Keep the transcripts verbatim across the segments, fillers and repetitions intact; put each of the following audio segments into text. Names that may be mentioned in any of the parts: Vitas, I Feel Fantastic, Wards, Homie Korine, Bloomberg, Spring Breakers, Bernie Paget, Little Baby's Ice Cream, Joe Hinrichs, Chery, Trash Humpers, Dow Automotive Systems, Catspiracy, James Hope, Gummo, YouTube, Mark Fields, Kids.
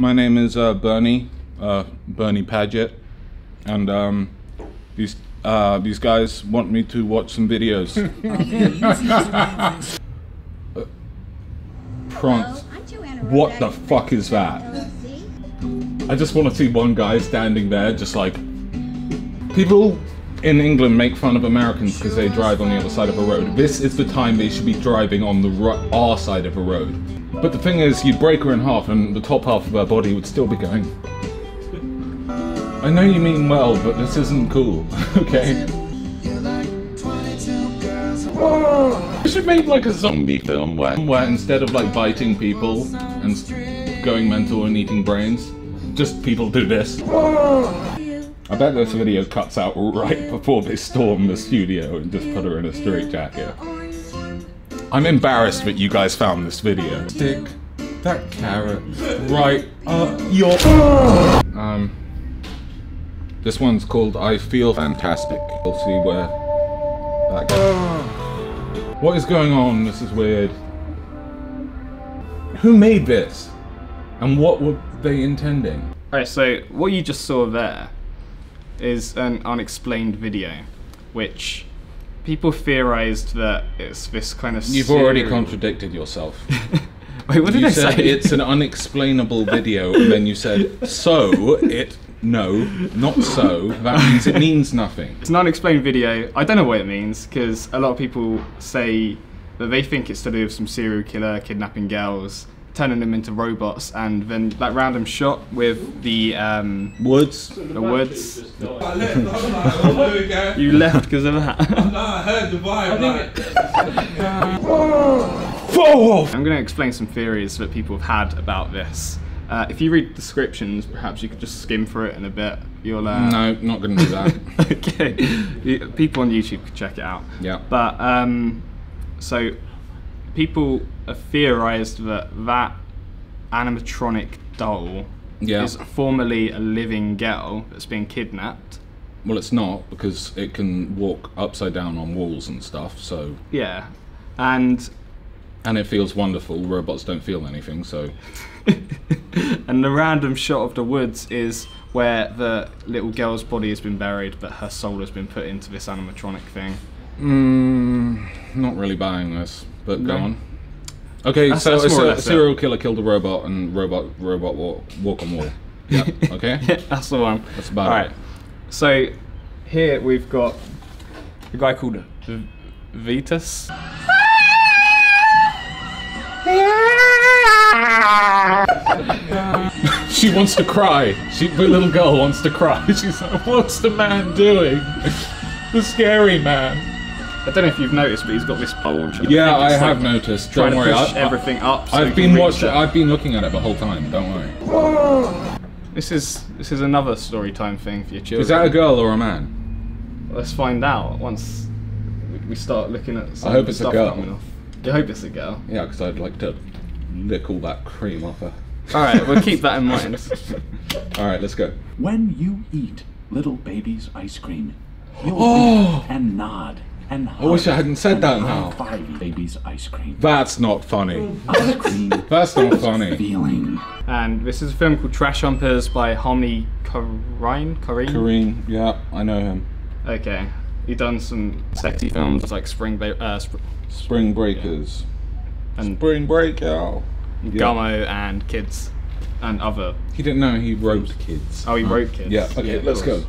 My name is uh, Bernie, uh, Bernie Paget, and um, these uh, these guys want me to watch some videos. uh, Prompt. What the fuck is that? I just want to see one guy standing there, just like people in England make fun of Americans because they drive on the other side of a road. This is the time they should be driving on the ro our side of a road. But the thing is, you'd break her in half and the top half of her body would still be going. I know you mean well, but this isn't cool, okay? Oh, we should make like a zombie film where, where instead of like biting people and going mental and eating brains, just people do this. Oh. I bet this video cuts out right before they storm the studio and just put her in a straitjacket. I'm embarrassed that you guys found this video. Stick that carrot right up your... Um, this one's called I Feel Fantastic. We'll see where that goes. What is going on? This is weird. Who made this? And what were they intending? Alright, so what you just saw there is an unexplained video, which people theorized that it's this kind of... You've serial... already contradicted yourself. Wait, what did you I say? You said it's an unexplainable video, and then you said, so, it, no, not so, that means it means nothing. It's an unexplained video. I don't know what it means, because a lot of people say that they think it's to do with some serial killer kidnapping girls, turning them into robots, and then that random shot with the um, woods, so the, the woods. You left because of that. No, I heard the vibe. Like. Whoa! I'm going to explain some theories that people have had about this. Uh, if you read descriptions, perhaps you could just skim through it in a bit. You'll. Uh... No, not going to do that. Okay. People on YouTube could check it out. Yeah. But um, so. People are theorised that that animatronic doll yeah. is formerly a living girl that's been kidnapped. Well, it's not, because it can walk upside down on walls and stuff, so... Yeah, and... And it feels wonderful, robots don't feel anything, so... And the random shot of the woods is where the little girl's body has been buried, but her soul has been put into this animatronic thing. Mm, not really buying this. But go no. on. Okay, that's, so that's a, a serial killer killed a robot and robot robot walk, walk on wall. Yeah. Okay. Yeah, that's the one. That's about right. It. So here we've got a guy called v Vitas. She wants to cry. She, the little girl wants to cry. She's like, "What's the man doing? The scary man." I don't know if you've noticed, but he's got this bulge. Yeah, I have noticed. Don't worry. Trying to push everything up. I've been watching. I've been looking at it the whole time. Don't worry. This is this is another story time thing for your children. Is that a girl or a man? Let's find out once we start looking at some of the stuff coming off. I hope it's a girl. Yeah, because I'd like to lick all that cream off her. All right, we'll keep that in mind. All right, let's go. When you eat little baby's ice cream, you will think and nod. And I wish I hadn't said that now. Baby's ice cream. That's not funny. Ice cream. That's not funny. Feeling. And this is a film called Trash Humpers by Homie Korine? Korine? Korine, yeah, I know him. Okay. He done some sexy films like Spring Breakers. Uh, Spr Spring Breakers. Yeah. And Spring Breakout. Yeah. Gummo and Kids and other. He didn't know he wrote Kids. Oh, he oh. wrote Kids. Yeah, okay, yeah, let's go.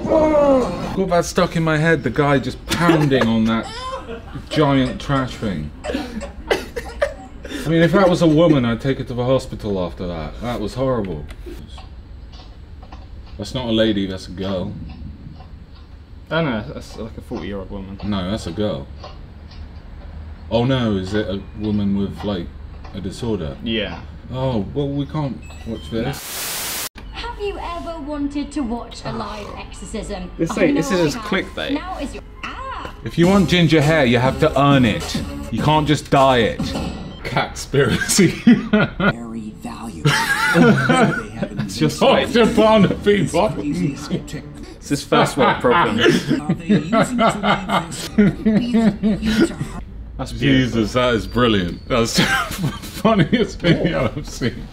Got that stuck in my head, the guy just pounding on that giant trash thing. I mean, if that was a woman, I'd take her to the hospital after that. That was horrible. That's not a lady, that's a girl. I don't know, that's like a forty year old woman. No, that's a girl. Oh no, is it a woman with like a disorder? Yeah. Oh, well, we can't watch this. No. Have you ever wanted to watch a live exorcism? This, oh, this is clickbait. Now is your ah. If you want ginger hair, you have to earn it. You can't just dye it. Catspiracy. Very valuable. It's just like the Barnaby Bottom. It's his first world problem. That's beautiful. Jesus, that is brilliant. That's the funniest video I've seen.